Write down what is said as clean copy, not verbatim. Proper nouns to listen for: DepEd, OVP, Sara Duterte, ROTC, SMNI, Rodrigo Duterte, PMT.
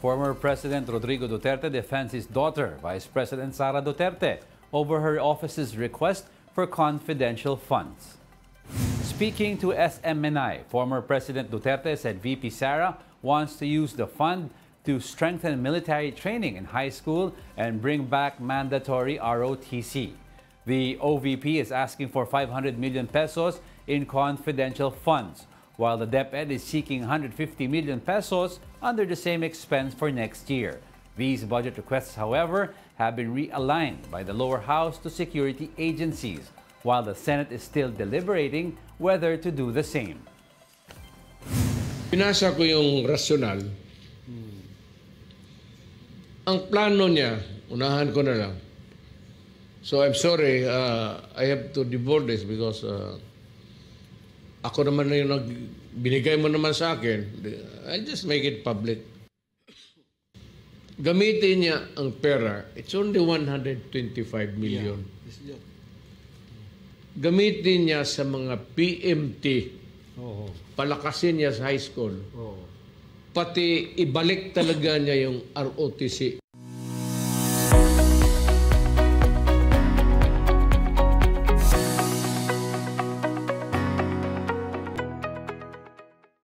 Former President Rodrigo Duterte defends his daughter, Vice President Sara Duterte, over her office's request for confidential funds. Speaking to SMNI, former President Duterte said VP Sara wants to use the fund to strengthen military training in high school and bring back mandatory ROTC. The OVP is asking for 500 million pesos in confidential funds, while the DepEd is seeking 150 million pesos under the same expense for next year. These budget requests, however, have been realigned by the lower house to security agencies, while the Senate is still deliberating whether to do the same. Pinasa ko yung rasyonal. Ang plano niya, unahan ko na lang. So I'm sorry, I have to devote this because ako naman na yung binigay mo naman sa akin. I just make it public. Gamitin niya ang pera. It's only 125 million. Yeah. Gamitin niya sa mga PMT. Oh. Palakasin niya sa high school. Oh. Pati ibalik talaga niya yung ROTC.